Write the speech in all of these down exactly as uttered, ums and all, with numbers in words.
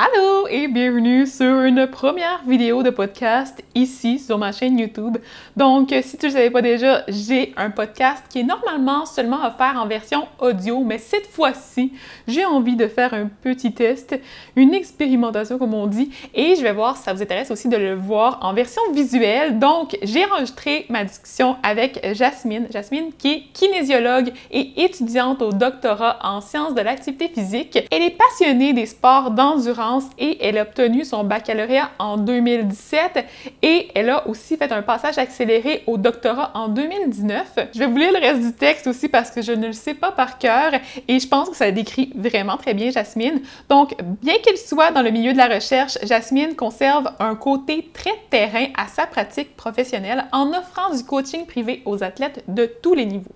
Allô et bienvenue sur une première vidéo de podcast ici sur ma chaîne YouTube. Donc, si tu ne le savais pas déjà, j'ai un podcast qui est normalement seulement offert en version audio, mais cette fois-ci, j'ai envie de faire un petit test, une expérimentation comme on dit, et je vais voir si ça vous intéresse aussi de le voir en version visuelle. Donc, j'ai enregistré ma discussion avec Jasmine, Jasmine qui est kinésiologue et étudiante au doctorat en sciences de l'activité physique. Elle est passionnée des sports d'endurance et elle a obtenu son baccalauréat en deux mille dix-sept et elle a aussi fait un passage accéléré au doctorat en deux mille dix-neuf. Je vais vous lire le reste du texte aussi parce que je ne le sais pas par cœur et je pense que ça décrit vraiment très bien Jasmine. Donc, bien qu'elle soit dans le milieu de la recherche, Jasmine conserve un côté très terrain à sa pratique professionnelle en offrant du coaching privé aux athlètes de tous les niveaux.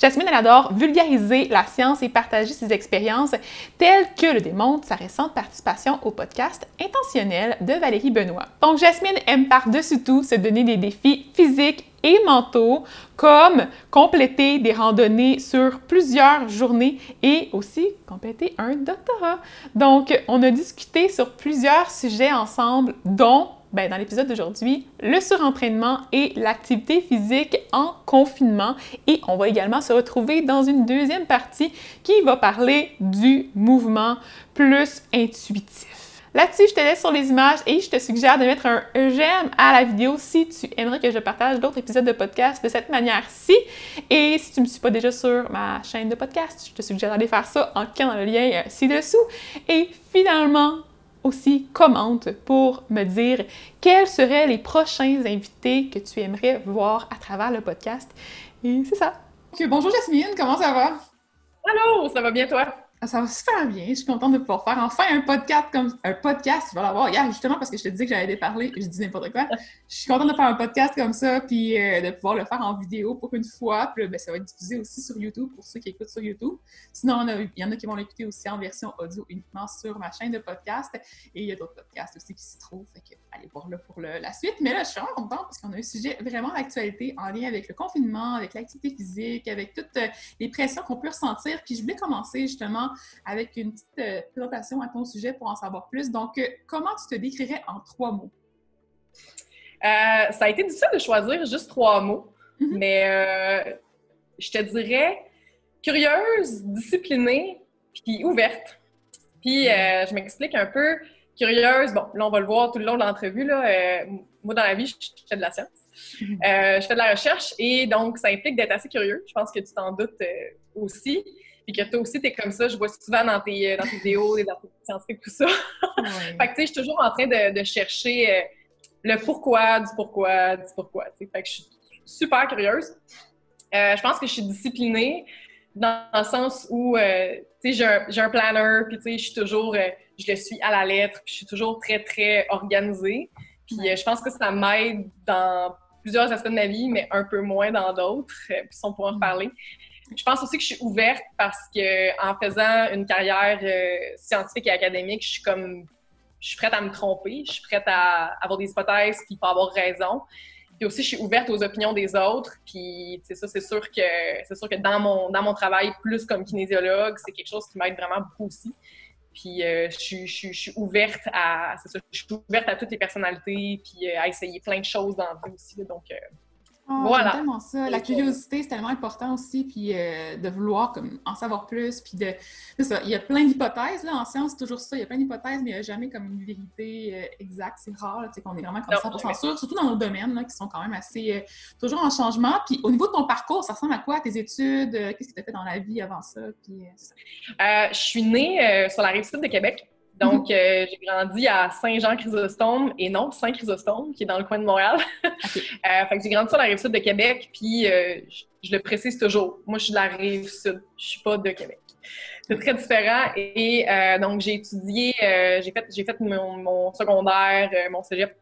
Jasmine, elle adore vulgariser la science et partager ses expériences telles que le démontre sa récente participation au podcast Intentionnel de Valérie Benoît. Donc, Jasmine aime par-dessus tout se donner des défis physiques et mentaux, comme compléter des randonnées sur plusieurs journées et aussi compléter un doctorat. Donc, on a discuté sur plusieurs sujets ensemble, dont Bien, dans l'épisode d'aujourd'hui, le surentraînement et l'activité physique en confinement. Et on va également se retrouver dans une deuxième partie qui va parler du mouvement plus intuitif. Là-dessus, je te laisse sur les images et je te suggère de mettre un j'aime à la vidéo si tu aimerais que je partage d'autres épisodes de podcast de cette manière-ci. Et si tu ne me suis pas déjà sur ma chaîne de podcast, je te suggère d'aller faire ça en cliquant dans le lien ci-dessous. Et finalement, aussi, commente pour me dire quels seraient les prochains invités que tu aimerais voir à travers le podcast. Et c'est ça. Okay, bonjour Jasmine, comment ça va? Allô, ça va bien toi? Ça va super bien, je suis contente de pouvoir faire enfin un podcast comme un podcast, tu vas l'avoir hier justement parce que je te disais que j'allais parler, je dis n'importe quoi. Je suis contente de faire un podcast comme ça puis euh, de pouvoir le faire en vidéo pour une fois, puis ben, ça va être diffusé aussi sur YouTube pour ceux qui écoutent sur YouTube. Sinon, il y en a qui vont l'écouter aussi en version audio uniquement sur ma chaîne de podcast et il y a d'autres podcasts aussi qui s'y trouvent, fait que allez voir là pour le, la suite. Mais là, je suis vraiment contente parce qu'on a un sujet vraiment d'actualité en lien avec le confinement, avec l'activité physique, avec toutes les pressions qu'on peut ressentir. Puis je voulais commencer justement avec une petite euh, présentation à ton sujet pour en savoir plus. Donc, euh, comment tu te décrirais en trois mots? Euh, ça a été difficile de choisir juste trois mots, mm-hmm. mais euh, je te dirais curieuse, disciplinée, puis ouverte. Puis, euh, je m'explique un peu. Curieuse, bon, là, on va le voir tout le long de l'entrevue, là. Euh, moi, dans la vie, je fais de la science. Mm-hmm. euh, je fais de la recherche et donc, ça implique d'être assez curieux. Je pense que tu t'en doutes euh, aussi. Puis que toi aussi, t'es comme ça. Je vois souvent dans tes, dans tes vidéos, dans tes scientifiques, tout ça. Oui. Fait que, tu sais, je suis toujours en train de, de chercher euh, le pourquoi, du pourquoi, du pourquoi, tu sais. Fait que je suis super curieuse. Euh, je pense que je suis disciplinée dans le sens où, euh, tu sais, j'ai un, j'ai un planner, puis tu sais, je suis toujours, euh, je le suis à la lettre, puis je suis toujours très, très organisée. Puis oui. euh, je pense que ça m'aide dans plusieurs aspects de ma vie, mais un peu moins dans d'autres, euh, puis on pourra en parler. Je pense aussi que je suis ouverte parce que en faisant une carrière euh, scientifique et académique, je suis comme je suis prête à me tromper, je suis prête à avoir des hypothèses puis pas avoir raison. Puis aussi, je suis ouverte aux opinions des autres. Puis c'est ça, c'est sûr que c'est sûr que dans mon dans mon travail plus comme kinésiologue, c'est quelque chose qui m'aide vraiment beaucoup aussi. Puis euh, je, suis, je, suis, je suis ouverte à c'est ça, je suis ouverte à toutes les personnalités puis euh, à essayer plein de choses dans le vie aussi. Donc euh, Oh, voilà. C'est tellement ça. La curiosité, c'est tellement important aussi, puis euh, de vouloir comme, en savoir plus, puis de... C'est ça, il y a plein d'hypothèses, là, en science, c'est toujours ça, il y a plein d'hypothèses, mais il n'y a jamais comme une vérité euh, exacte, c'est rare, tu sais, qu'on est vraiment comme cent pour cent sûr, surtout dans nos domaines, là, qui sont quand même assez... Euh, toujours en changement, puis au niveau de ton parcours, ça ressemble à quoi, à tes études, euh, qu'est-ce que tu as fait dans la vie avant ça, puis... Euh, ça. Euh, je suis née euh, sur la Rive-Sud de Québec. Donc, euh, j'ai grandi à Saint-Jean-Chrysostome, et non, Saint-Chrysostome, qui est dans le coin de Montréal. Okay. euh, fait que j'ai grandi sur la Rive-Sud de Québec, puis euh, je, je le précise toujours, moi, je suis de la Rive-Sud, je suis pas de Québec. C'est très différent, et euh, donc, j'ai étudié, euh, j'ai fait, j'ai fait mon, mon secondaire, euh, mon cégep,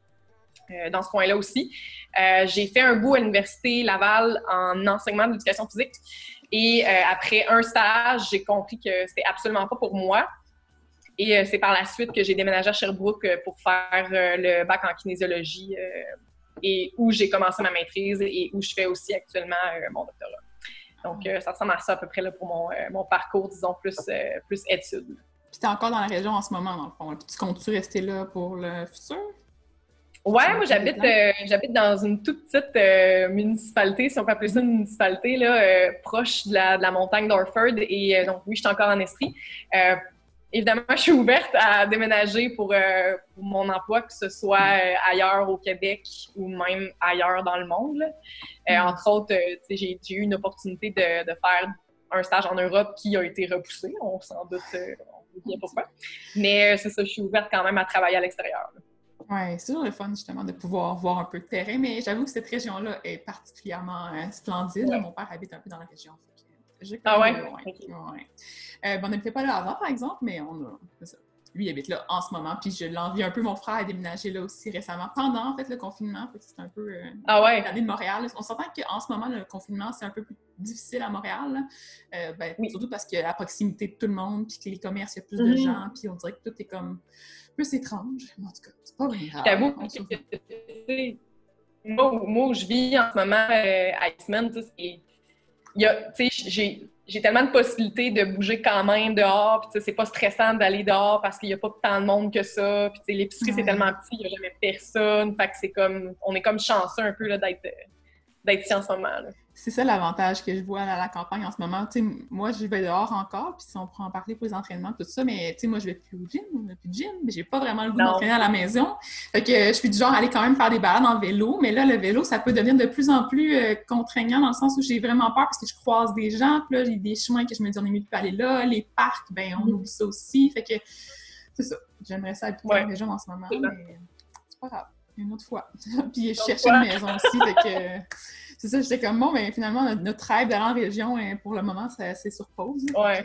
euh, dans ce coin-là aussi. Euh, j'ai fait un bout à l'Université Laval en enseignement de l'éducation physique, et euh, après un stage, j'ai compris que c'était absolument pas pour moi. Et c'est par la suite que j'ai déménagé à Sherbrooke pour faire le bac en kinésiologie et où j'ai commencé ma maîtrise et où je fais aussi actuellement mon doctorat. Donc, ça ressemble à ça à peu près là, pour mon, mon parcours, disons, plus, plus études. Puis tu es encore dans la région en ce moment, dans le fond. Puis tu comptes-tu rester là pour le futur? Oui, moi j'habite euh, j'habite dans une toute petite euh, municipalité, si on peut appeler ça une municipalité, là, euh, proche de la, de la montagne d'Orford. Et euh, donc oui, je suis encore en Estrie. Euh, évidemment, je suis ouverte à déménager pour, euh, pour mon emploi, que ce soit euh, ailleurs au Québec ou même ailleurs dans le monde, là. Euh, mm. Entre autres, euh, j'ai eu une opportunité de, de faire un stage en Europe qui a été repoussé, on s'en doute, euh, on sait bien pourquoi. Mais euh, c'est ça, je suis ouverte quand même à travailler à l'extérieur, là. Oui, c'est toujours le fun, justement, de pouvoir voir un peu de terrain, mais j'avoue que cette région-là est particulièrement euh, splendide. Ouais. Mon père habite un peu dans la région. Je ah ouais? Okay. Ouais. Euh, ben, on n'habitait pas là avant, par exemple, mais on a... lui, il habite là en ce moment, puis je l'envie un peu. Mon frère a déménagé là aussi récemment, pendant, en fait, le confinement. C'est un peu euh, ah ouais. l'année de Montréal. On s'entend qu'en ce moment, le confinement, c'est un peu plus difficile à Montréal. Euh, ben, oui. Surtout parce que la proximité de tout le monde, puis que les commerces, il y a plus mm-hmm. de gens, puis on dirait que tout est comme... plus étrange. En tout cas, c'est pas grave. J'avoue que moi, moi où je vis en ce moment euh, à Eastman, tu sais, j'ai tellement de possibilités de bouger quand même dehors, puis c'est pas stressant d'aller dehors parce qu'il n'y a pas tant de monde que ça, puis l'épicerie, ouais. c'est tellement petit, il n'y a jamais personne, fait que c'est comme, on est comme chanceux un peu d'être d'être ici en ce moment, là. C'est ça l'avantage que je vois à la campagne en ce moment. T'sais, moi, je vais dehors encore, puis si on prend en parler pour les entraînements, tout ça, mais moi, je vais plus au gym, on n'a plus de gym, mais j'ai pas vraiment le goût d'entraîner à la maison. Fait que je suis du genre à aller quand même faire des balades en vélo, mais là, le vélo, ça peut devenir de plus en plus euh, contraignant dans le sens où j'ai vraiment peur parce que je croise des gens, puis là, j'ai des chemins que je me dis, on est mieux de pas aller là, les parcs, ben on oublie ça aussi. Fait que c'est ça. J'aimerais ça habiter ouais. dans la région en ce moment, mais c'est pas grave. Une autre fois. Puis je cherchais une maison aussi. Fait que, c'est ça, j'étais comme bon, mais finalement, notre, notre rêve d'aller en région, hein, pour le moment, c'est assez sur pause. Ouais.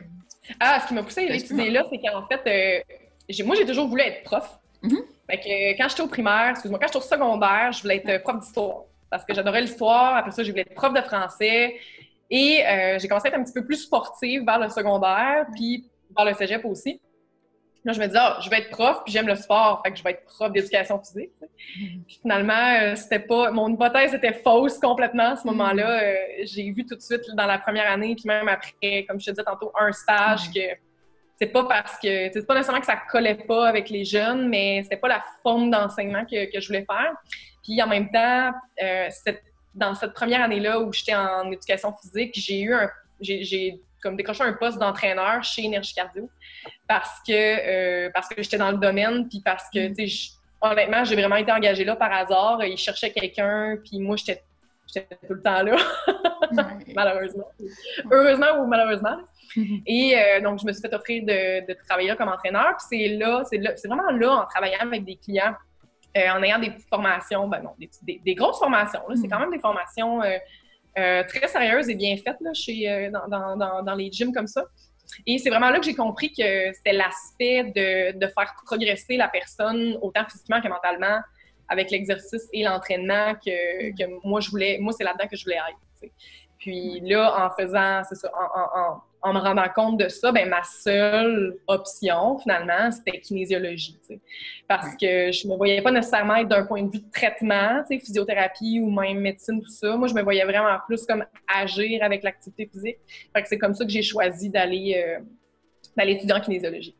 Ah, ce qui m'a poussé à cette idée-là, c'est qu'en fait, euh, j'ai, moi, j'ai toujours voulu être prof. Mm-hmm. Fait que quand j'étais au primaire, excuse-moi, quand j'étais au secondaire, je voulais être prof d'histoire parce que j'adorais l'histoire. Après ça, je voulais être prof de français. Et euh, j'ai commencé à être un petit peu plus sportive vers le secondaire, puis vers le cégep aussi. Là, je me disais, ah, je vais être prof, puis j'aime le sport, fait que je vais être prof d'éducation physique. Mm. Puis finalement, euh, c'était pas... mon hypothèse était fausse complètement à ce moment-là. Euh, j'ai vu tout de suite dans la première année, puis même après, comme je te disais tantôt, un stage mm. que c'est pas parce que... c'est pas nécessairement que ça collait pas avec les jeunes, mais c'était pas la forme d'enseignement que, que je voulais faire. Puis en même temps, euh, cette... dans cette première année-là où j'étais en éducation physique, j'ai eu un... j'ai, j'ai... comme décrocher un poste d'entraîneur chez Energy Cardio parce que, euh, parce que j'étais dans le domaine, puis parce que, tu sais, honnêtement, j'ai vraiment été engagée là par hasard. Ils cherchaient quelqu'un, puis moi, j'étais, j'étais tout le temps là, ouais. malheureusement. Ouais. Heureusement ou malheureusement. Mm-hmm. Et euh, donc, je me suis fait offrir de, de travailler là comme entraîneur, puis c'est là, c'est là, c'est vraiment là, en travaillant avec des clients, euh, en ayant des petites formations, ben non, des, des, des grosses formations, là, mm-hmm. c'est quand même des formations... Euh, Euh, très sérieuse et bien faite là, chez, euh, dans, dans, dans les gyms comme ça. Et c'est vraiment là que j'ai compris que c'était l'aspect de, de faire progresser la personne autant physiquement que mentalement avec l'exercice et l'entraînement que, que moi, je voulais, moi c'est là-dedans que je voulais être, t'sais. Puis là, en faisant, c'est ça, en, en, en, en me rendant compte de ça, ben ma seule option, finalement, c'était kinésiologie, t'sais. Parce que je me voyais pas nécessairement être d'un point de vue de traitement, t'sais, physiothérapie ou même médecine, tout ça. Moi, je me voyais vraiment plus comme agir avec l'activité physique. Fait que c'est comme ça que j'ai choisi d'aller, euh, d'aller étudier en kinésiologie.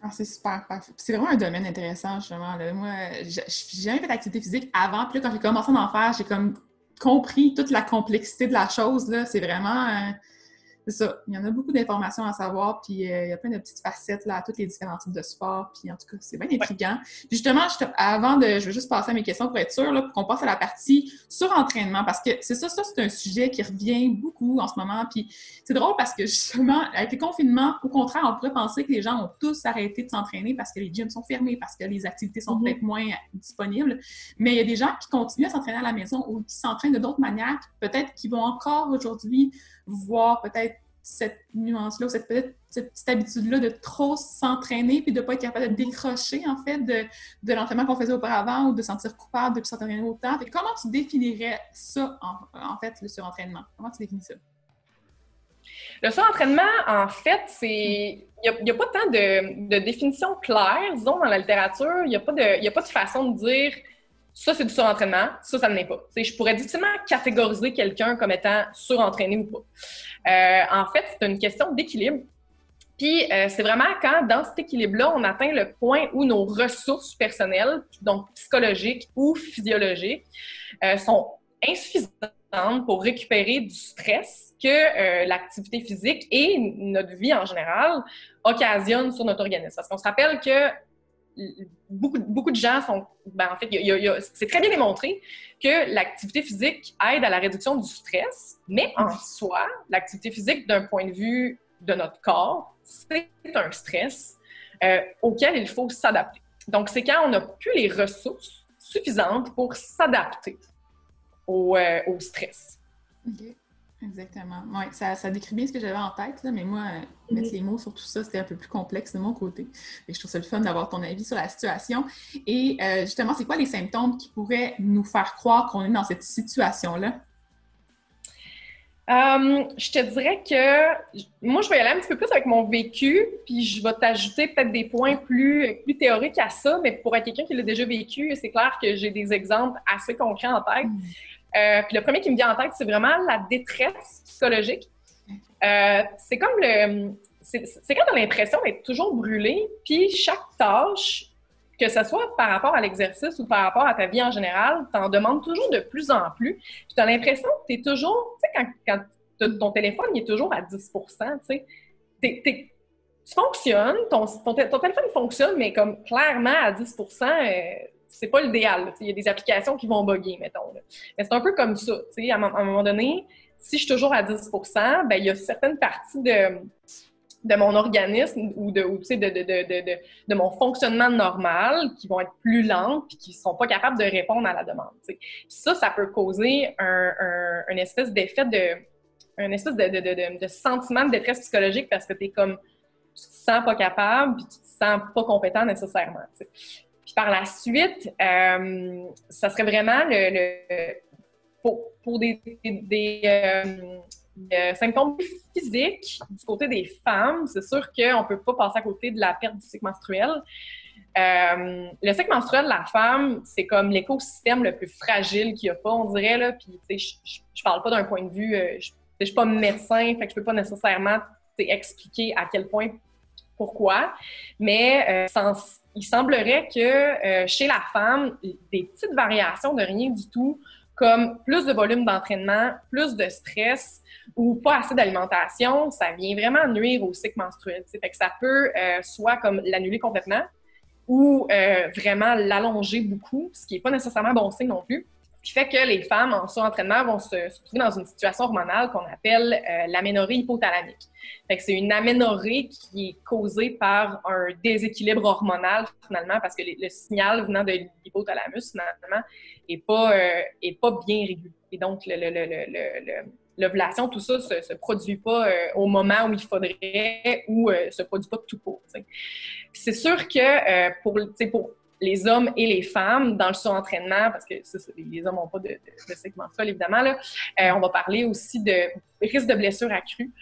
Ah, c'est super parfait. C'est vraiment un domaine intéressant, justement, là. Moi, j'ai jamais fait d'activité physique avant. Puis là, quand j'ai commencé à en faire, j'ai comme... compris toute la complexité de la chose, là, c'est vraiment... Euh, c'est ça. Il y en a beaucoup d'informations à savoir, puis euh, il y a plein de petites facettes, là, à tous les différents types de sports, puis en tout cas, c'est bien intriguant. Ouais. Justement, je te, avant de... Je vais juste passer à mes questions pour être sûre, là, pour qu'on passe à la partie surentraînement, parce que c'est ça, ça, c'est un sujet qui revient beaucoup en ce moment, puis c'est drôle parce que, justement, avec le confinement, au contraire, on pourrait penser que les gens ont tous arrêté de s'entraîner parce que les gyms sont fermés, parce que les activités sont mm-hmm. peut-être moins disponibles, mais il y a des gens qui continuent à s'entraîner à la maison ou qui s'entraînent de d'autres manières, peut-être qui vont encore aujourd'hui voir peut-être cette nuance-là, cette, peut-être, cette petite habitude-là de trop s'entraîner puis de ne pas être capable de décrocher, en fait, de, de l'entraînement qu'on faisait auparavant ou de sentir coupable de ne plus s'entraîner autant. Fait, comment tu définirais ça, en, en fait, le surentraînement? Comment tu définis ça? Le surentraînement, en fait, c'est... Il n'y a, a pas tant de, de définition claire, disons, dans la littérature. Il n'y a, a pas de façon de dire ça, c'est du surentraînement, ça, ça ne l'est pas. T'sais, je pourrais difficilement catégoriser quelqu'un comme étant surentraîné ou pas. Euh, en fait, c'est une question d'équilibre. Puis, euh, c'est vraiment quand, dans cet équilibre-là, on atteint le point où nos ressources personnelles, donc psychologiques ou physiologiques, euh, sont insuffisantes pour récupérer du stress que euh, l'activité physique et notre vie en général occasionnent sur notre organisme. Parce qu'on se rappelle que beaucoup, beaucoup de gens sont... Ben, en fait, y a, y a, c'est très bien démontré que l'activité physique aide à la réduction du stress, mais en soi, l'activité physique, d'un point de vue de notre corps, c'est un stress euh, auquel il faut s'adapter. Donc, c'est quand on n'a plus les ressources suffisantes pour s'adapter au, euh, au stress. OK. Exactement. Oui, ça, ça décrit bien ce que j'avais en tête, là, mais moi, mm-hmm. mettre les mots sur tout ça, c'était un peu plus complexe de mon côté. Et je trouve ça le fun d'avoir ton avis sur la situation. Et euh, justement, c'est quoi les symptômes qui pourraient nous faire croire qu'on est dans cette situation-là? Um, je te dirais que moi, je vais y aller un petit peu plus avec mon vécu, puis je vais t'ajouter peut-être des points plus, plus théoriques à ça, mais pour être quelqu'un qui l'a déjà vécu, c'est clair que j'ai des exemples assez concrets en tête. Mm. Euh, puis le premier qui me vient en tête, c'est vraiment la détresse psychologique. Euh, c'est comme le... C'est, c'est quand t'as l'impression d'être toujours brûlé, puis chaque tâche, que ce soit par rapport à l'exercice ou par rapport à ta vie en général, t'en demandes toujours de plus en plus. Puis t'as l'impression que t'es toujours... Tu sais, quand, quand ton téléphone, il est toujours à dix pour cent, tu sais, t'es, t'es, tu fonctionnes, ton, ton, ton téléphone fonctionne, mais comme clairement à dix pour cent... Euh, c'est pas l'idéal. Il y a des applications qui vont bugger, mettons. Là. Mais c'est un peu comme ça. À, m- à un moment donné, si je suis toujours à dix pour cent, ben, il y a certaines parties de, de mon organisme ou, de, ou de, de, de, de, de mon fonctionnement normal qui vont être plus lentes et qui ne seront pas capables de répondre à la demande. Puis ça, ça peut causer un, un, une espèce d'effet de, une espèce de, de, de, de, de sentiment de détresse psychologique parce que t'es comme, tu te sens pas capable et tu te sens pas compétent nécessairement. T'sais. Puis par la suite, euh, ça serait vraiment le, le pour, pour des, des, des, euh, des symptômes physiques du côté des femmes. C'est sûr qu'on ne peut pas passer à côté de la perte du cycle menstruel. Euh, le cycle menstruel de la femme, c'est comme l'écosystème le plus fragile qu'il n'y a pas, on dirait. Là. Puis tu sais, je ne parle pas d'un point de vue... Euh, je ne suis pas médecin, fait que je ne peux pas nécessairement expliquer à quel point... Pourquoi? Mais euh, sans, il semblerait que euh, chez la femme, des petites variations de rien du tout, comme plus de volume d'entraînement, plus de stress ou pas assez d'alimentation, ça vient vraiment nuire au cycle menstruel. Fait que ça peut euh, soit comme l'annuler complètement ou euh, vraiment l'allonger beaucoup, ce qui n'est pas nécessairement bon signe non plus. Ce qui fait que les femmes en surentraînement vont se, se trouver dans une situation hormonale qu'on appelle euh, l'aménorrhée hypothalamique. Fait que c'est une aménorrhée qui est causée par un déséquilibre hormonal, finalement, parce que les, le signal venant de l'hypothalamus, finalement, n'est pas, euh, est pas bien régulé. Et donc, le, le, le, le, le, l'ovulation, tout ça, ne se, se produit pas euh, au moment où il faudrait ou ne euh, se produit pas tout court. C'est sûr que euh, pour... pour les hommes et les femmes dans le surentraînement, parce que ça, les hommes n'ont pas de, de, de cycle menstruel, évidemment. Là. Euh, on va parler aussi de risque de blessures accrues.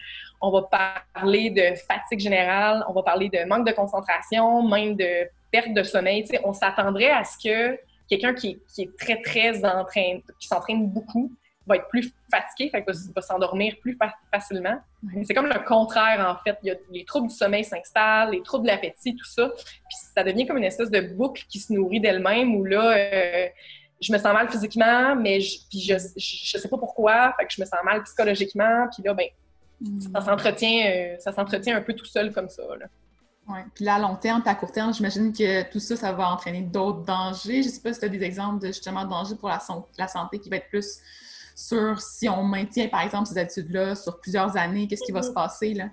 On va parler de fatigue générale. On va parler de manque de concentration, même de perte de sommeil. T'sais, on s'attendrait à ce que quelqu'un qui, qui est très, très entraîné, qui s'entraîne beaucoup, va être plus fatigué, fait que va s'endormir plus fa- facilement. C'est comme le contraire, en fait. Il y a les troubles du sommeil s'installent, les troubles de l'appétit, tout ça. Puis ça devient comme une espèce de boucle qui se nourrit d'elle-même où là, euh, je me sens mal physiquement, mais je, puis je, je, je sais pas pourquoi, fait que je me sens mal psychologiquement. Puis là, ben, mm. ça s'entretient, euh, ça s'entretient un peu tout seul comme ça, là. Ouais. Puis là, à long terme, puis à court terme, j'imagine que tout ça, ça va entraîner d'autres dangers. Je sais pas si tu as des exemples de, justement, dangers pour la, son- la santé qui va être plus... sur si on maintient, par exemple, ces attitudes-là sur plusieurs années, qu'est-ce qui va se passer, là?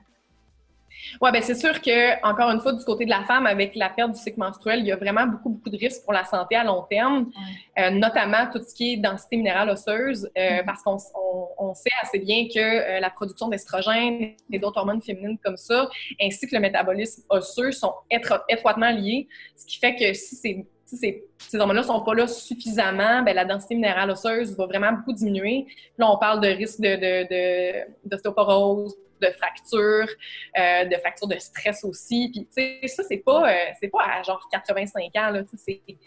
Oui, bien, c'est sûr que, encore une fois, du côté de la femme, avec la perte du cycle menstruel, il y a vraiment beaucoup, beaucoup de risques pour la santé à long terme, mm. euh, notamment tout ce qui est densité minérale osseuse, euh, mm. parce qu'on on, on sait assez bien que euh, la production d'estrogène et d'autres hormones féminines comme ça, ainsi que le métabolisme osseux, sont étro- étroitement liés, ce qui fait que si c'est Si ces, ces hormones-là ne sont pas là suffisamment, bien, la densité minérale osseuse va vraiment beaucoup diminuer. Là, on parle de risque de, de, de, d'ostéoporose, de fracture, euh, de fracture de stress aussi. Puis, tu sais, ça, c'est pas, euh, c'est pas à genre quatre-vingt-cinq ans, là, tu sais, c'est...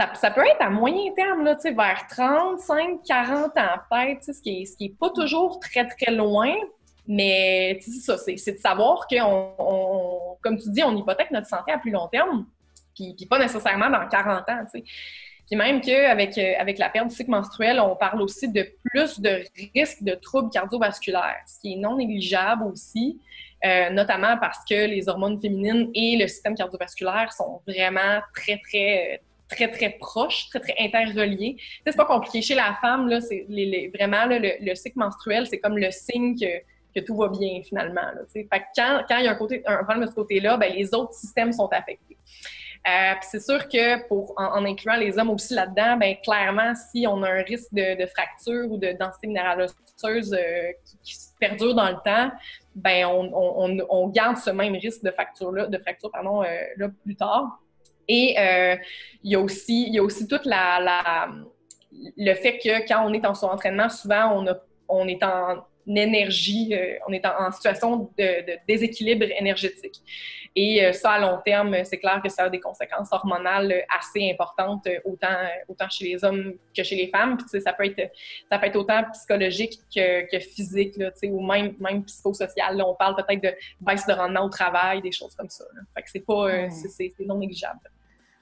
Ça, ça peut être à moyen terme, là, vers trente-cinq, quarante ans peut-être, ce qui n'est pas toujours très, très loin. Mais c'est ça, c'est de savoir qu'on, on, comme tu dis, on hypothèque notre santé à plus long terme, puis, puis pas nécessairement dans quarante ans, tu sais. Puis même qu'avec avec la perte du cycle menstruel, on parle aussi de plus de risques de troubles cardiovasculaires, ce qui est non négligeable aussi, euh, notamment parce que les hormones féminines et le système cardiovasculaire sont vraiment très, très, très, très, très proches, très, très interreliés. Tu sais, c'est pas compliqué. Chez la femme, là, c'est les, les, vraiment, là, le, le cycle menstruel, c'est comme le signe que que tout va bien, finalement. Là, fait que quand, quand il y a un, côté, un problème de ce côté-là, bien, les autres systèmes sont affectés. Euh, Puis c'est sûr que, pour en, en incluant les hommes aussi là-dedans, bien, clairement, si on a un risque de, de fracture ou de densité minérale osseuse euh, qui, qui se perdure dans le temps, bien, on, on, on, on garde ce même risque de fracture-là, de fracture, pardon, euh, là, plus tard. Et euh, il y a aussi, il y a aussi toute la, la... le fait que quand on est en surentraînement, souvent, on, a, on est en... une énergie, euh, on est en, en situation de, de déséquilibre énergétique. Et euh, ça, à long terme, c'est clair que ça a des conséquences hormonales assez importantes, autant, autant chez les hommes que chez les femmes. Puis, tu sais, ça peut être, ça peut être autant psychologique que, que physique, là, tu sais, ou même, même psychosocial. Là, on parle peut-être de baisse de rendement au travail, des choses comme ça. Là. Fait que c'est pas, euh, c'est, c'est, c'est non négligeable.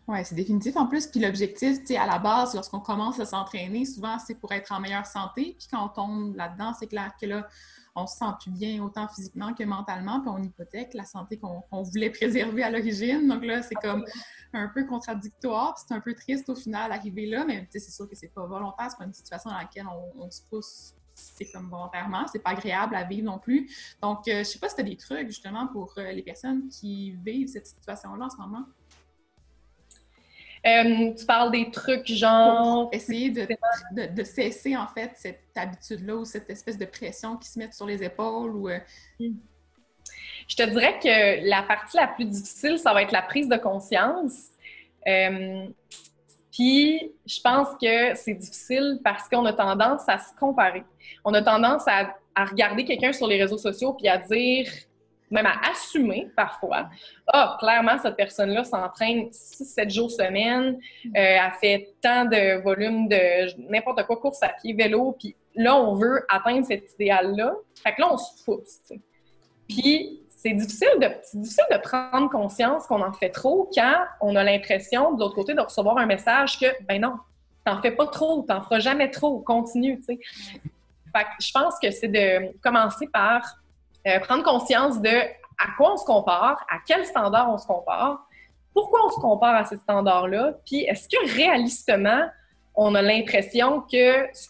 Oui, c'est définitif en plus. Puis l'objectif, tu sais, à la base, lorsqu'on commence à s'entraîner, souvent, c'est pour être en meilleure santé. Puis quand on tombe là-dedans, c'est clair que là, on se sent plus bien autant physiquement que mentalement. Puis on hypothèque la santé qu'on, qu'on voulait préserver à l'origine. Donc là, c'est comme un peu contradictoire. Puis c'est un peu triste au final d'arriver là. Mais tu sais, c'est sûr que c'est pas volontaire. C'est pas une situation dans laquelle on, on se pousse. C'est comme volontairement, c'est pas agréable à vivre non plus. Donc, euh, je sais pas si tu as des trucs justement pour euh, les personnes qui vivent cette situation-là en ce moment. Euh, tu parles des trucs genre... Essayer de, de, de cesser, en fait, cette habitude-là ou cette espèce de pression qui se met sur les épaules ou... Je te dirais que la partie la plus difficile, ça va être la prise de conscience. Euh, Puis, je pense que c'est difficile parce qu'on a tendance à se comparer. On a tendance à, à regarder quelqu'un sur les réseaux sociaux puis à dire... même à assumer parfois. Ah, clairement, cette personne-là s'entraîne six sept jours semaine, euh, elle fait tant de volume de n'importe quoi, course à pied, vélo, puis là, on veut atteindre cet idéal-là. Fait que là, on se pousse, tu sais. Puis, c'est difficile de, c'est difficile de prendre conscience qu'on en fait trop quand on a l'impression, de l'autre côté, de recevoir un message que, ben non, t'en fais pas trop, t'en feras jamais trop, continue, tu sais. Fait que je pense que c'est de commencer par Euh, prendre conscience de à quoi on se compare, à quel standard on se compare, pourquoi on se compare à ces standards-là, puis est-ce que réalistement, on a l'impression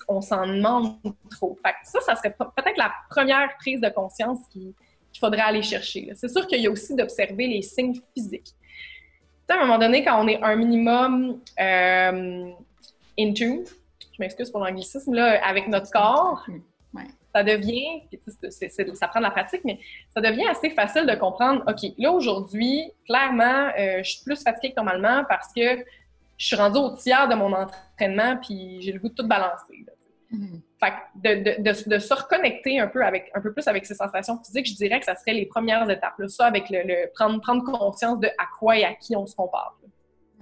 qu'on s'en demande trop. Fait que ça, ça serait peut-être la première prise de conscience qu'il faudrait aller chercher. Là. C'est sûr qu'il y a aussi d'observer les signes physiques. T'sais, à un moment donné, quand on est un minimum euh, « in tune », je m'excuse pour l'anglicisme, là, avec notre corps, ouais. Ça devient, c'est, c'est, ça prend de la pratique, mais ça devient assez facile de comprendre, OK, là aujourd'hui, clairement, euh, je suis plus fatiguée que normalement parce que je suis rendue au tiers de mon entraînement puis j'ai le goût de tout balancer. Mm-hmm. Fait que de, de, de, de se reconnecter un peu, avec, un peu plus avec ses sensations physiques, je dirais que ça serait les premières étapes. Là, ça, avec le, le prendre, prendre conscience de à quoi et à qui on se compare. Là.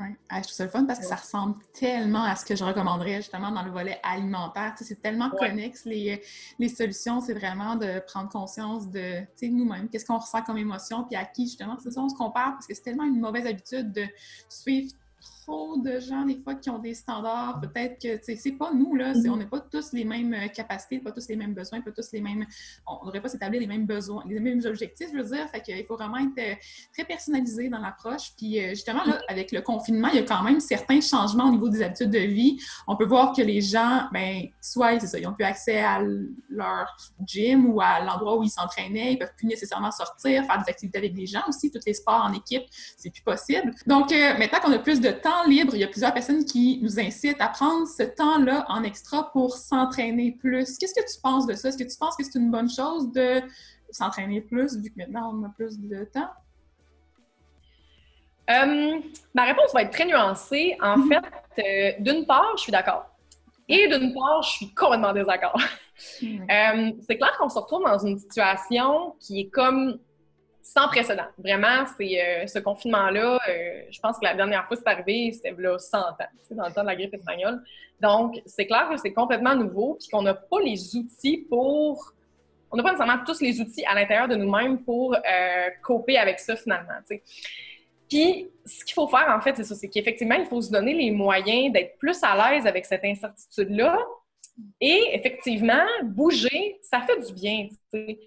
Oui, je trouve ça le fun parce que ça ressemble tellement à ce que je recommanderais justement dans le volet alimentaire. Tu sais, c'est tellement ouais. connexe, les, les solutions, c'est vraiment de prendre conscience de tu sais, nous-mêmes, qu'est-ce qu'on ressent comme émotion, puis à qui justement, c'est ça, on se compare parce que c'est tellement une mauvaise habitude de suivre trop de gens des fois qui ont des standards. Peut-être que tu sais, c'est pas nous, là, c'est, on n'a pas tous les mêmes capacités, pas tous les mêmes besoins, pas tous les mêmes. On devrait pas s'établir les mêmes besoins, les mêmes objectifs, je veux dire. Fait qu'il faut vraiment être très personnalisé dans l'approche. Puis justement, là, avec le confinement, il y a quand même certains changements au niveau des habitudes de vie. On peut voir que les gens, ben, soit c'est ça, ils ont plus accès à leur gym ou à l'endroit où ils s'entraînaient, ils peuvent plus nécessairement sortir, faire des activités avec des gens aussi, tous les sports en équipe, c'est plus possible. Donc euh, maintenant qu'on a plus de temps libre, il y a plusieurs personnes qui nous incitent à prendre ce temps-là en extra pour s'entraîner plus. Qu'est-ce que tu penses de ça? Est-ce que tu penses que c'est une bonne chose de s'entraîner plus, vu que maintenant on a plus de temps? Euh, ma réponse va être très nuancée. En mm-hmm. fait, euh, d'une part, je suis d'accord. Et d'une part, je suis complètement désaccord. Mm-hmm. euh, c'est clair qu'on se retrouve dans une situation qui est comme... sans précédent. Vraiment, c'est, euh, ce confinement-là, euh, je pense que la dernière fois que c'est arrivé, c'était là cent ans, tu sais, dans le temps de la grippe espagnole. Donc, c'est clair que c'est complètement nouveau puis qu'on n'a pas les outils pour on n'a pas nécessairement tous les outils à l'intérieur de nous-mêmes pour euh, coper avec ça finalement, tu sais. Puis, ce qu'il faut faire, en fait, c'est ça, c'est qu'effectivement, il faut se donner les moyens d'être plus à l'aise avec cette incertitude-là. Et effectivement, bouger, ça fait du bien, tu sais.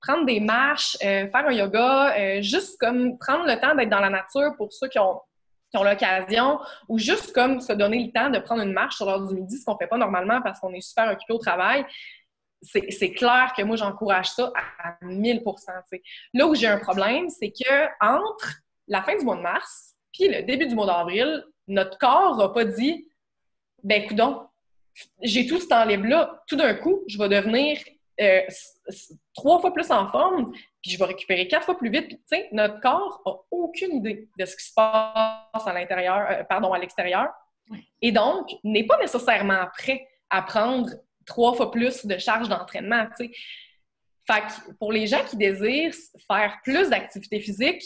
Prendre des marches, euh, faire un yoga, euh, juste comme prendre le temps d'être dans la nature pour ceux qui ont, qui ont l'occasion, ou juste comme se donner le temps de prendre une marche sur l'heure du midi, ce qu'on ne fait pas normalement parce qu'on est super occupé au travail. C'est, c'est clair que moi, j'encourage ça à mille pour cent. T'sais. Là où j'ai un problème, c'est que entre la fin du mois de mars puis le début du mois d'avril, notre corps n'a pas dit « ben coudonc, j'ai tout ce temps libre-là, tout d'un coup, je vais devenir euh, trois fois plus en forme puis je vais récupérer quatre fois plus vite. » Tu sais, notre corps n'a aucune idée de ce qui se passe à l'intérieur, euh, pardon, à l'extérieur et donc n'est pas nécessairement prêt à prendre trois fois plus de charge d'entraînement, tu sais. Fait que pour les gens qui désirent faire plus d'activité physique,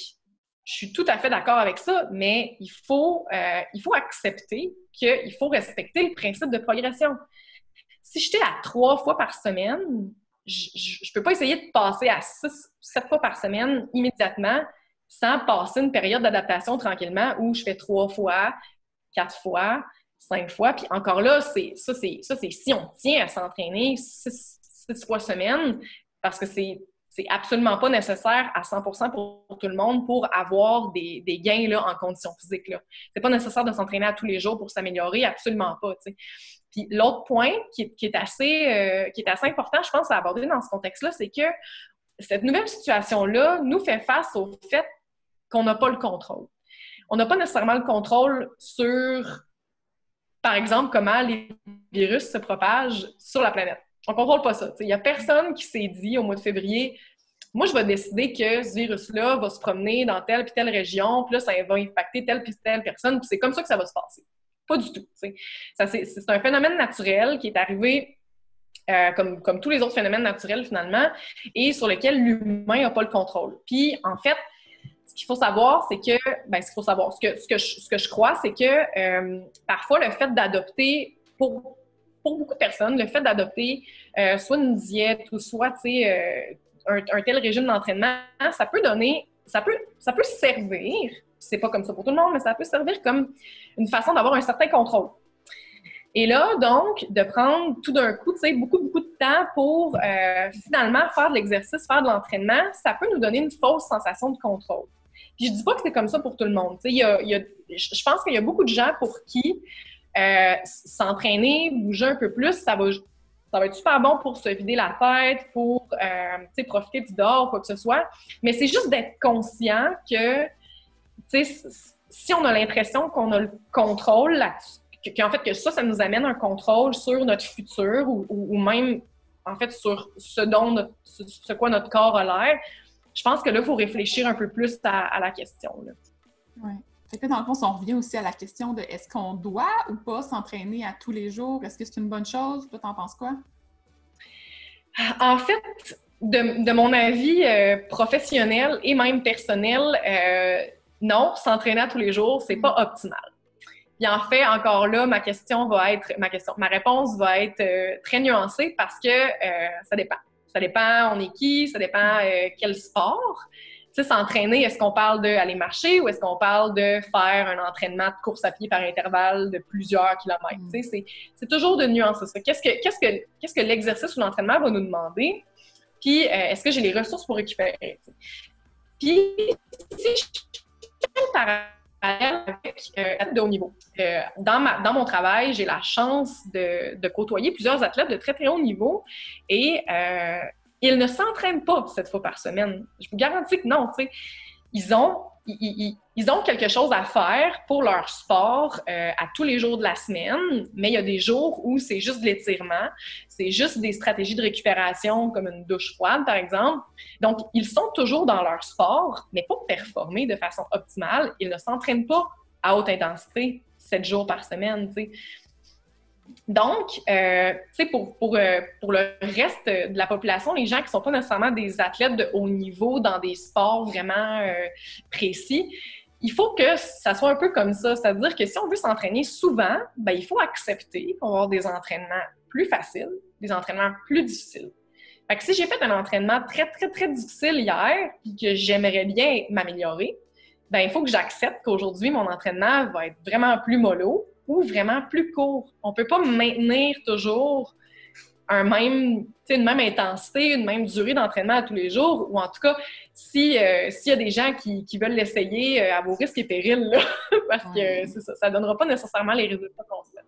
je suis tout à fait d'accord avec ça, mais il faut, euh, il faut accepter qu'il faut respecter le principe de progression. Si j'étais à trois fois par semaine, je ne peux pas essayer de passer à six, sept fois par semaine immédiatement sans passer une période d'adaptation tranquillement où je fais trois fois, quatre fois, cinq fois, puis encore là, c'est, ça, c'est, ça, c'est si on tient à s'entraîner six, six fois semaine, parce que c'est, c'est absolument pas nécessaire à cent pour cent pour, pour tout le monde pour avoir des, des gains là, en condition physique. Là. C'est pas nécessaire de s'entraîner à tous les jours pour s'améliorer, absolument pas, tu sais. Puis l'autre point qui est, qui est assez, euh, qui est assez important, je pense, à aborder dans ce contexte-là, c'est que cette nouvelle situation-là nous fait face au fait qu'on n'a pas le contrôle. On n'a pas nécessairement le contrôle sur... par exemple, comment les virus se propagent sur la planète. On ne contrôle pas ça. Il n'y a personne qui s'est dit au mois de février « Moi, je vais décider que ce virus-là va se promener dans telle puis telle région, puis là, ça va impacter telle puis telle personne, puis c'est comme ça que ça va se passer. » Pas du tout. Ça, c'est, c'est un phénomène naturel qui est arrivé euh, comme, comme tous les autres phénomènes naturels, finalement, et sur lequel l'humain n'a pas le contrôle. Puis, en fait, ce qu'il faut savoir, c'est que, ben, ce qu'il faut savoir, ce que, ce que, je, ce que je crois, c'est que euh, parfois le fait d'adopter, pour, pour beaucoup de personnes, le fait d'adopter euh, soit une diète ou soit euh, un, un tel régime d'entraînement, ça peut donner, ça peut, ça peut servir, c'est pas comme ça pour tout le monde, mais ça peut servir comme une façon d'avoir un certain contrôle. Et là, donc, de prendre tout d'un coup, tu sais, beaucoup, beaucoup de temps pour euh, finalement faire de l'exercice, faire de l'entraînement, ça peut nous donner une fausse sensation de contrôle. Puis je dis pas que c'est comme ça pour tout le monde. Tu sais, il y a, il y a, je pense qu'il y a beaucoup de gens pour qui euh, s'entraîner, bouger un peu plus, ça va, ça va être super bon pour se vider la tête, pour euh, tu sais, profiter du dehors, quoi que ce soit. Mais c'est juste d'être conscient que, tu sais, si on a l'impression qu'on a le contrôle là-dessus, qu'en fait, que ça, ça nous amène un contrôle sur notre futur ou, ou, ou même, en fait, sur ce dont, notre, ce quoi notre corps a l'air. Je pense que là, il faut réfléchir un peu plus à, à la question. Oui. Fait que dans le fond, on revient aussi à la question de est-ce qu'on doit ou pas s'entraîner à tous les jours? Est-ce que c'est une bonne chose? Toi, t'en penses quoi? En fait, de, de mon avis euh, professionnel et même personnel, euh, non, s'entraîner à tous les jours, c'est pas optimal. Puis en fait, encore là, ma question va être, ma question, ma réponse va être euh, très nuancée parce que euh, ça dépend. Ça dépend on est qui, ça dépend euh, quel sport. Tu sais, s'entraîner, est-ce qu'on parle d'aller marcher ou est-ce qu'on parle de faire un entraînement de course à pied par intervalle de plusieurs kilomètres? Mm. Tu sais, c'est, c'est toujours de nuances. Qu'est-ce que, qu'est-ce que, qu'est-ce que l'exercice ou l'entraînement va nous demander? Puis euh, est-ce que j'ai les ressources pour récupérer? Puis si je parle avec euh, de haut niveau. Euh, dans, ma, dans mon travail, j'ai la chance de, de côtoyer plusieurs athlètes de très, très haut niveau et euh, ils ne s'entraînent pas sept fois par semaine. Je vous garantis que non, tu sais. Ils ont, ils, ils, ils ont quelque chose à faire pour leur sport euh, à tous les jours de la semaine, mais il y a des jours où c'est juste de l'étirement, c'est juste des stratégies de récupération comme une douche froide, par exemple. Donc, ils sont toujours dans leur sport, mais pour performer de façon optimale, ils ne s'entraînent pas à haute intensité sept jours par semaine, tu sais. Donc, euh, tu sais, pour, pour, euh, pour le reste de la population, les gens qui ne sont pas nécessairement des athlètes de haut niveau dans des sports vraiment euh, précis, il faut que ça soit un peu comme ça. C'est-à-dire que si on veut s'entraîner souvent, ben, il faut accepter qu'on va avoir des entraînements plus faciles, des entraînements plus difficiles. Fait que si j'ai fait un entraînement très, très, très difficile hier puis que j'aimerais bien m'améliorer, bien, il faut que j'accepte qu'aujourd'hui, mon entraînement va être vraiment plus mollo ou vraiment plus court. On ne peut pas maintenir toujours un même, une même intensité, une même durée d'entraînement à tous les jours, ou en tout cas, si, euh, s'il y a des gens qui, qui veulent l'essayer euh, à vos risques et périls, là, parce que mmh. c'est ça, ça ne donnera pas nécessairement les résultats qu'on souhaite.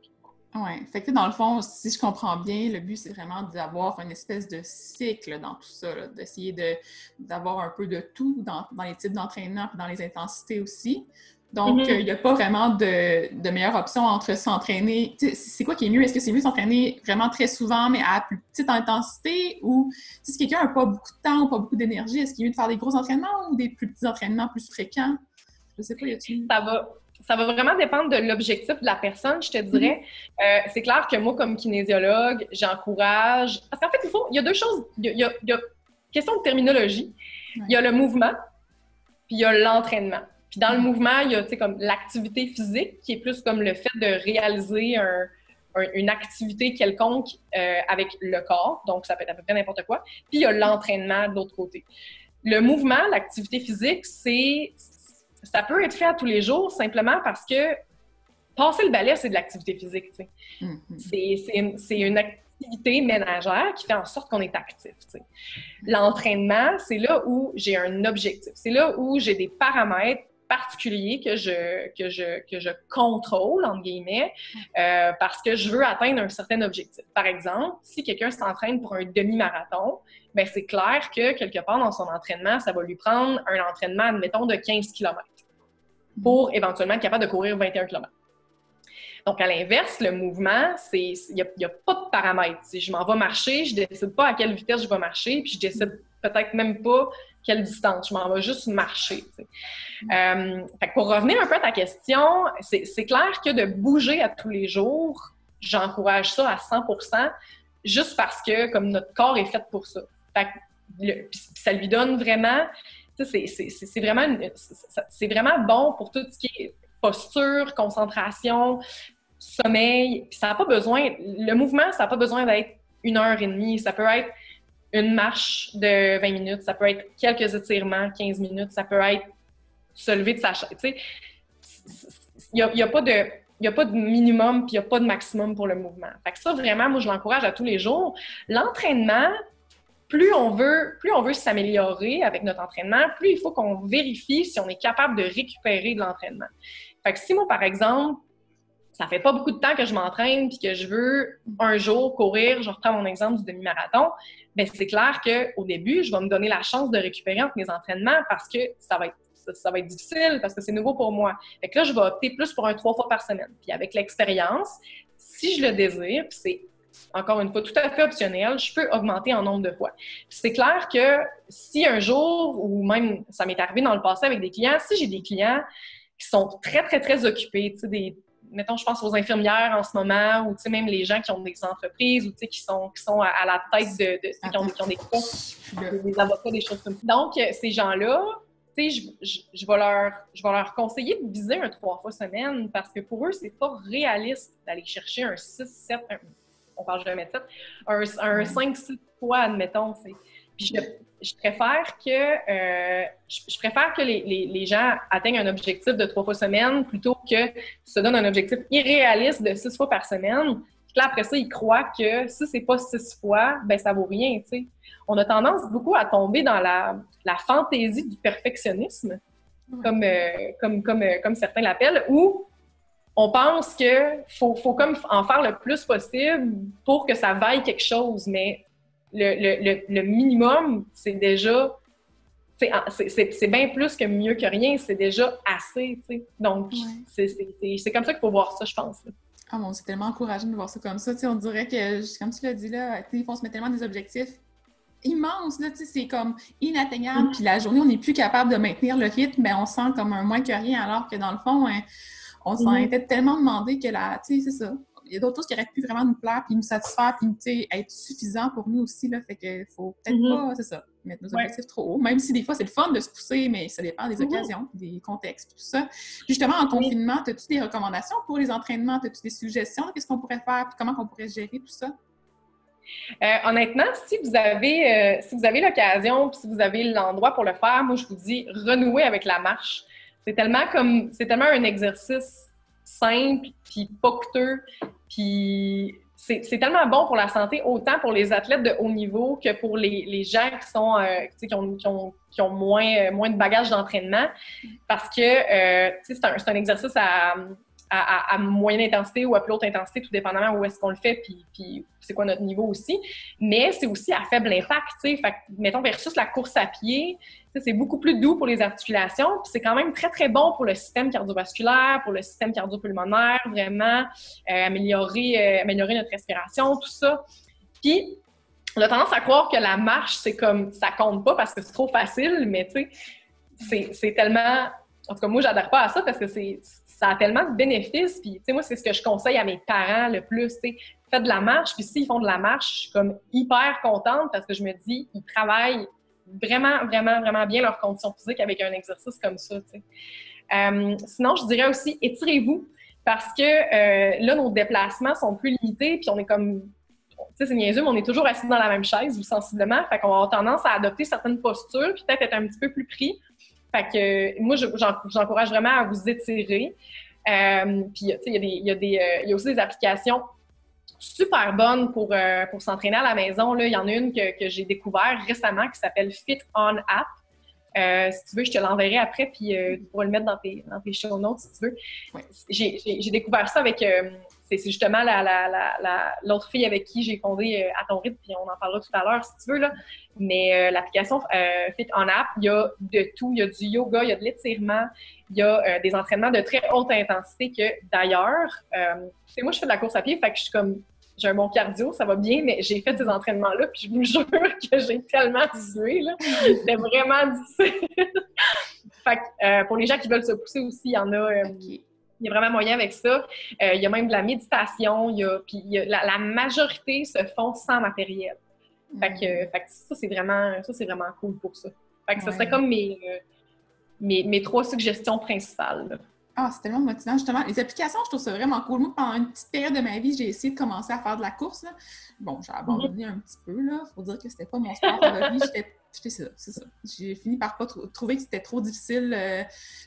Oui. Fait que dans le fond, si je comprends bien, le but, c'est vraiment d'avoir une espèce de cycle dans tout ça, là, d'essayer de, d'avoir un peu de tout dans, dans les types d'entraînement et dans les intensités aussi. Donc, il mm-hmm. n'y euh, a pas vraiment de, de meilleure option entre s'entraîner. T'sais, c'est quoi qui est mieux? Est-ce que c'est mieux s'entraîner vraiment très souvent, mais à plus petite intensité? Ou si quelqu'un n'a pas beaucoup de temps ou pas beaucoup d'énergie, est-ce qu'il est mieux de faire des gros entraînements ou des plus petits entraînements plus fréquents? Je sais pas, y a-t-il... Ça va. Ça va vraiment dépendre de l'objectif de la personne, je te dirais. Mm-hmm. Euh, c'est clair que moi, comme kinésiologue, j'encourage... Parce qu'en fait, il faut, il y a deux choses. Il y a, il y a question de terminologie. Mm-hmm. Il y a le mouvement, puis il y a l'entraînement. Puis dans mm-hmm. le mouvement, il y a comme l'activité physique, qui est plus comme le fait de réaliser un, un, une activité quelconque euh, avec le corps. Donc, ça peut être à peu près n'importe quoi. Puis il y a l'entraînement de l'autre côté. Le mouvement, l'activité physique, c'est... Ça peut être fait à tous les jours, simplement parce que passer le balai, c'est de l'activité physique. Mm-hmm. C'est, c'est, une, c'est une activité ménagère qui fait en sorte qu'on est actif. Mm-hmm. L'entraînement, c'est là où j'ai un objectif. C'est là où j'ai des paramètres particuliers que je, que je, que je contrôle, entre guillemets, euh, parce que je veux atteindre un certain objectif. Par exemple, si quelqu'un s'entraîne pour un demi-marathon, bien, c'est clair que, quelque part, dans son entraînement, ça va lui prendre un entraînement, admettons, de quinze kilomètres pour éventuellement être capable de courir vingt et un kilomètres. Donc, à l'inverse, le mouvement, c'est il n'y a, y a pas de paramètres. Si je m'en vais marcher, je ne décide pas à quelle vitesse je vais marcher, puis je décide peut-être même pas quelle distance. Je m'en vais juste marcher. Mm. Euh, fait que pour revenir un peu à ta question, c'est, c'est clair que de bouger à tous les jours, j'encourage ça à cent pour cent juste parce que comme notre corps est fait pour ça. Fait que le, ça lui donne vraiment... C'est, c'est, c'est, vraiment une, c'est, c'est vraiment bon pour tout ce qui est posture, concentration, sommeil. Puis ça n'a pas besoin... Le mouvement, ça n'a pas besoin d'être une heure et demie. Ça peut être une marche de vingt minutes, ça peut être quelques étirements, quinze minutes, ça peut être se lever de sa chaise. Tu sais, il n'y a, y a pas de... Il n'y a pas de minimum puis il n'y a pas de maximum pour le mouvement. Fait que ça, vraiment, moi, je l'encourage à tous les jours. L'entraînement, plus on veut, plus on veut s'améliorer avec notre entraînement, plus il faut qu'on vérifie si on est capable de récupérer de l'entraînement. Fait que si moi, par exemple, ça fait pas beaucoup de temps que je m'entraîne puis que je veux un jour courir, je reprends mon exemple du demi-marathon, bien, c'est clair qu'au début, je vais me donner la chance de récupérer entre mes entraînements parce que ça va être Ça, ça va être difficile parce que c'est nouveau pour moi. Fait que là, je vais opter plus pour un trois fois par semaine. Puis avec l'expérience, si je le désire, puis c'est encore une fois tout à fait optionnel, je peux augmenter en nombre de fois. Puis c'est clair que si un jour, ou même ça m'est arrivé dans le passé avec des clients, si j'ai des clients qui sont très, très, très occupés, tu sais, des... Mettons, je pense aux infirmières en ce moment, ou tu sais, même les gens qui ont des entreprises, ou tu sais, qui sont, qui sont à, à la tête de... de qui, ont, qui ont des cas, des avocats, des choses comme ça. Donc, ces gens-là, Je, je, je, vais leur, je vais leur conseiller de viser un trois fois semaine parce que pour eux, c'est pas réaliste d'aller chercher un six, sept, un, on parle jamais de sept, un, un cinq, six fois, admettons. C'est. Puis je, je préfère que, euh, je, je préfère que les, les, les gens atteignent un objectif de trois fois semaine plutôt que se donnent un objectif irréaliste de six fois par semaine. Là, après ça, ils croient que si c'est pas six fois, ben ça vaut rien, tu sais. On a tendance beaucoup à tomber dans la, la fantaisie du perfectionnisme, mmh. comme, euh, comme, comme, euh, comme certains l'appellent, où on pense que faut, faut comme en faire le plus possible pour que ça vaille quelque chose, mais le, le, le, le minimum, c'est déjà... C'est, c'est, c'est bien plus que mieux que rien, c'est déjà assez, tu sais. Donc, ouais. c'est, c'est, c'est, c'est comme ça qu'il faut voir ça, je pense, là. Ah bon, c'est tellement encourageant de voir ça comme ça. T'sais, on dirait que, comme tu l'as dit, là, ils font se mettre tellement des objectifs immenses. Là, c'est comme inatteignable. Mm-hmm. Puis la journée, on n'est plus capable de maintenir le rythme, mais on sent comme un moins que rien, alors que dans le fond, hein, on s'en mm-hmm. était tellement demandé que la, tu sais, c'est ça. Il y a d'autres choses qui auraient pu vraiment nous plaire, puis nous satisfaire, puis être suffisant pour nous aussi. Là, fait qu'il faut peut-être mm-hmm. pas, c'est ça, mettre nos objectifs ouais. trop haut. Même si des fois, c'est le fun de se pousser, mais ça dépend des mm-hmm. occasions, des contextes, tout ça. Justement, en confinement, as-tu des recommandations pour les entraînements? As-tu des suggestions? Qu'est-ce qu'on pourrait faire? Puis comment on pourrait gérer tout ça? Euh, honnêtement, si vous avez, euh, si vous avez l'occasion, puis si vous avez l'endroit pour le faire, moi, je vous dis, renouez avec la marche. C'est tellement comme, c'est tellement un exercice simple, puis pas coûteux, puis c'est, c'est tellement bon pour la santé, autant pour les athlètes de haut niveau que pour les, les gens qui sont, euh, qui ont, qui ont, qui ont moins, euh, moins de bagages d'entraînement, parce que euh, c'est, un, c'est un exercice à... À, à, à moyenne intensité ou à plus haute intensité, tout dépendamment où est-ce qu'on le fait, puis, puis c'est quoi notre niveau aussi. Mais c'est aussi à faible impact, tu sais. Fait que, mettons, versus la course à pied, c'est beaucoup plus doux pour les articulations, puis c'est quand même très, très bon pour le système cardiovasculaire, pour le système cardiopulmonaire, vraiment, euh, améliorer, euh, améliorer notre respiration, tout ça. Puis, on a tendance à croire que la marche, c'est comme, ça compte pas parce que c'est trop facile, mais tu sais, c'est, c'est tellement... En tout cas, moi, j'adhère pas à ça parce que c'est... Ça a tellement de bénéfices, puis tu sais, moi, c'est ce que je conseille à mes parents le plus, tu sais, faites de la marche, puis s'ils font de la marche, je suis comme hyper contente parce que je me dis, ils travaillent vraiment, vraiment, vraiment bien leur condition physique avec un exercice comme ça, tu sais. Euh, sinon, je dirais aussi, étirez-vous, parce que euh, là, nos déplacements sont plus limités, puis on est comme, tu sais, c'est niaiseux, mais on est toujours assis dans la même chaise, ou sensiblement, fait qu'on a tendance à adopter certaines postures, puis peut-être être un petit peu plus pris. Fait que moi, j'encourage vraiment à vous étirer. Euh, puis, tu sais, il y a des, il y a des, il y a aussi des applications super bonnes pour, euh, pour s'entraîner à la maison. Là, il y en a une que, que j'ai découverte récemment qui s'appelle Fit On App. Euh, si tu veux, je te l'enverrai après, puis euh, tu pourras le mettre dans tes, dans tes show notes, si tu veux. Oui. J'ai, j'ai, j'ai découvert ça avec... Euh, c'est, c'est justement la, la, la, la, l'autre fille avec qui j'ai fondé euh, à ton rythme, puis on en parlera tout à l'heure, si tu veux, là. Mais euh, l'application euh, Fit On App, il y a de tout. Il y a du yoga, il y a de l'étirement, il y a euh, des entraînements de très haute intensité que, d'ailleurs, euh, tu sais, moi, je fais de la course à pied, fait que je suis comme... J'ai un bon cardio, ça va bien, mais j'ai fait ces entraînements-là, puis je vous jure que j'ai tellement sué, là. C'était vraiment difficile. Fait que, euh, pour les gens qui veulent se pousser aussi, il y en a... Euh, okay. Il y a vraiment moyen avec ça. Euh, il y a même de la méditation, il y a, puis il y a, la, la majorité se font sans matériel. Fait que, mm. euh, fait que ça, c'est vraiment, ça, c'est vraiment cool pour ça. Fait que ouais. Ça serait comme mes, euh, mes, mes trois suggestions principales, là. Ah, c'est tellement motivant, justement. Les applications, je trouve ça vraiment cool. Moi, pendant une petite période de ma vie, j'ai essayé de commencer à faire de la course, là. Bon, j'ai abandonné un petit peu, là. Faut dire que c'était pas mon sport favori. J'étais... J'étais ça, c'est ça. J'ai fini par pas tr- trouver que c'était trop difficile euh,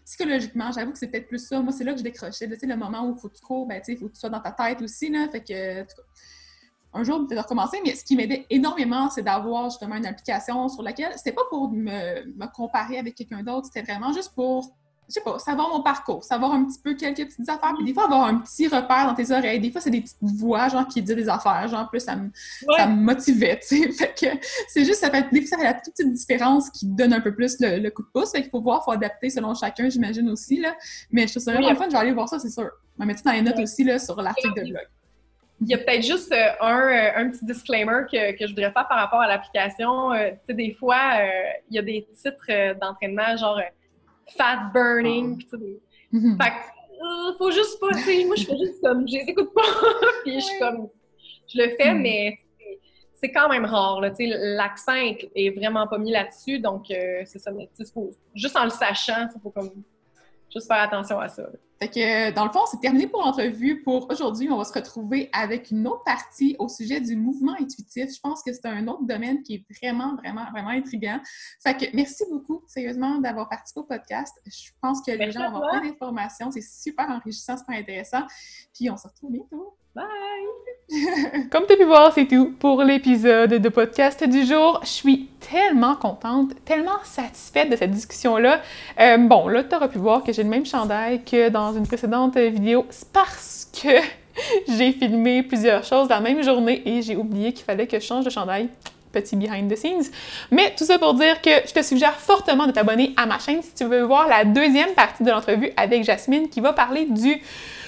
psychologiquement. J'avoue que c'est peut-être plus ça. Moi, c'est là que je décrochais. Tu sais, le moment où il faut que tu cours, ben, tu sais, il faut que tu sois dans ta tête aussi, là. Fait que, en tout cas, un jour, je vais recommencer. Mais ce qui m'aidait énormément, c'est d'avoir justement une application sur laquelle... C'était pas pour me, me comparer avec quelqu'un d'autre. C'était vraiment juste pour... je sais pas, savoir mon parcours, savoir un petit peu quelques petites affaires, puis des fois avoir un petit repère dans tes oreilles. Des fois, c'est des petites voix, genre, qui disent des affaires, genre, plus ça me, ouais. ça me motivait, tu sais. Fait que c'est juste, ça fait, des fois, ça fait la toute petite différence qui donne un peu plus le, le coup de pouce. Fait qu'il faut voir, faut adapter selon chacun, j'imagine aussi, là. Mais je trouve ça vraiment oui. fun, je vais aller voir ça, c'est sûr. On va mettre ça dans les notes ouais. aussi, là, sur l'article de blog. Il y a peut-être juste un, un petit disclaimer que, que je voudrais faire par rapport à l'application. Tu sais, des fois, euh, il y a des titres d'entraînement, genre... fat burning, pis tout. Mm-hmm. Fait que, euh, faut juste pas, tu sais, moi, je fais juste comme, je les écoute pas, puis je suis comme, je le fais, mm-hmm. mais c'est, c'est quand même rare, là, tu sais, l'accent est, est vraiment pas mis là-dessus, donc euh, c'est ça, mais tu sais, juste en le sachant, il faut comme, juste faire attention à ça, là. Fait que, dans le fond, c'est terminé pour l'entrevue pour aujourd'hui. On va se retrouver avec une autre partie au sujet du mouvement intuitif. Je pense que c'est un autre domaine qui est vraiment, vraiment, vraiment intriguant. Fait que merci beaucoup, sérieusement, d'avoir participé au podcast. Je pense que les merci gens vont avoir plein d'informations. C'est super enrichissant, super intéressant. Puis on se retrouve bientôt. Bye! Comme tu as pu voir, c'est tout pour l'épisode de podcast du jour. Je suis tellement contente, tellement satisfaite de cette discussion-là. Euh, bon, là, tu auras pu voir que j'ai le même chandail que dans une précédente vidéo. C'est parce que j'ai filmé plusieurs choses la même journée et j'ai oublié qu'il fallait que je change de chandail. Petit behind the scenes. Mais tout ça pour dire que je te suggère fortement de t'abonner à ma chaîne si tu veux voir la deuxième partie de l'entrevue avec Jasmine qui va parler du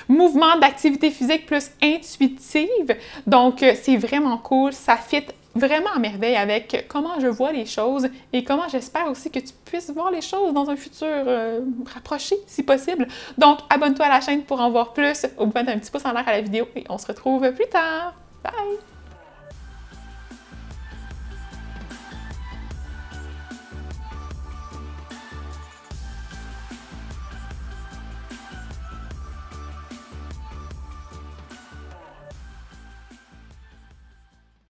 mouvement d'activité physique plus intuitive. Donc, c'est vraiment cool. Ça fit vraiment à merveille avec comment je vois les choses et comment j'espère aussi que tu puisses voir les choses dans un futur euh, rapproché, si possible. Donc, abonne-toi à la chaîne pour en voir plus. Oublie pas de mettre un petit pouce en l'air à la vidéo et on se retrouve plus tard. Bye!